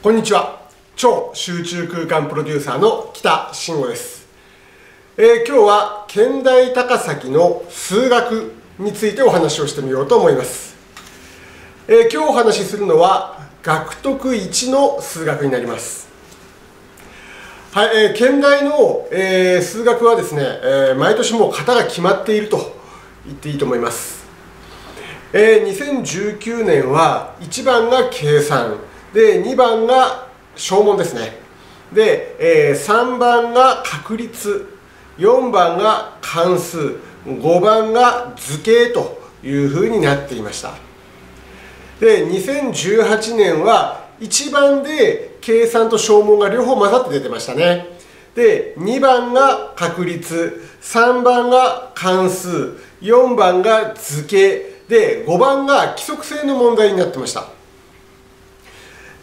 こんにちは、超集中空間プロデューサーの北真吾です。今日は健大高崎の数学についてお話をしてみようと思います。今日お話しするのは学徳1の数学になります。はい、健大の、数学はですね、毎年もう型が決まっていると言っていいと思います。2019年は1番が計算で、2番が小問ですね。で、3番が確率、4番が関数、5番が図形というふうになっていました。で、2018年は1番で計算と小問が両方混ざって出てましたね。で、2番が確率、3番が関数、4番が図形で、5番が規則性の問題になってました。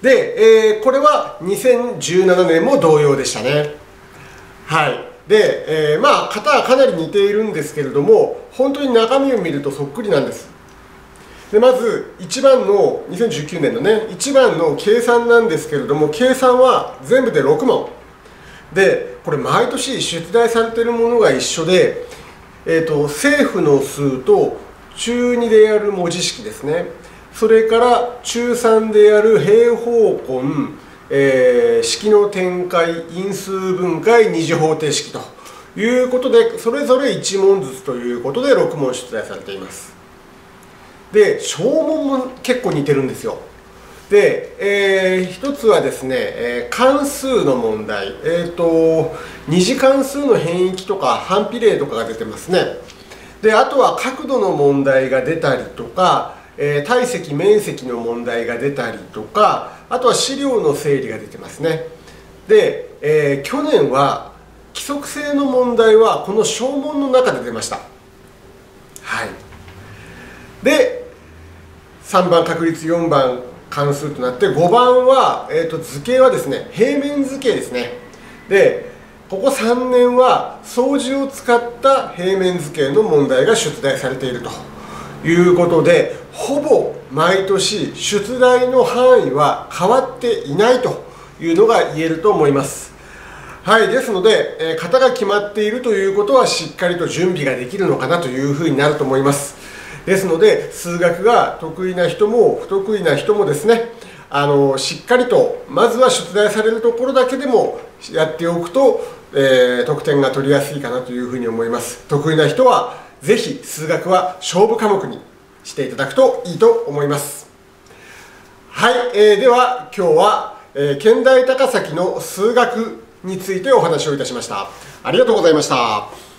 で、これは2017年も同様でしたね。はい、で、まあ型はかなり似ているんですけれども、本当に中身を見るとそっくりなんです。で、まず1番の2019年のね、1番の計算なんですけれども、計算は全部で6問で、これ毎年出題されているものが一緒で、正負の数と中2でやる文字式ですね。それから中3でやる平方根、式の展開、因数分解、二次方程式ということで、それぞれ1問ずつということで6問出題されています。で、小問も結構似てるんですよ。で、一つはですね、関数の問題、二次関数の変域とか反比例とかが出てますね。で、あとは角度の問題が出たりとか、体積面積の問題が出たりとか、あとは資料の整理が出てますね。で、去年は規則性の問題はこの小問の中で出ました。はい、で、3番確率、4番関数となって、5番は、図形はですね、平面図形ですね。で、ここ3年は相似を使った平面図形の問題が出題されているということで、ほぼ毎年出題の範囲は変わっていないというのが言えると思います。はい、ですので、型が決まっているということはしっかりと準備ができるのかなというふうになると思います。ですので、数学が得意な人も不得意な人もですね、しっかりとまずは出題されるところだけでもやっておくと、得点が取りやすいかなというふうに思います。得意な人はぜひ数学は勝負科目にしていただくといいと思います。はい、では今日は、健大高崎の数学についてお話をいたしました。ありがとうございました。